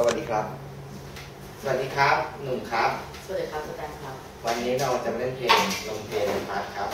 สวัสดีครับสวัสดีครับหนุ่มครับสวัสดีครับสแตมครับวันนี้เราจะมาเล่นเพลงลงเพลงพาร์ทครับ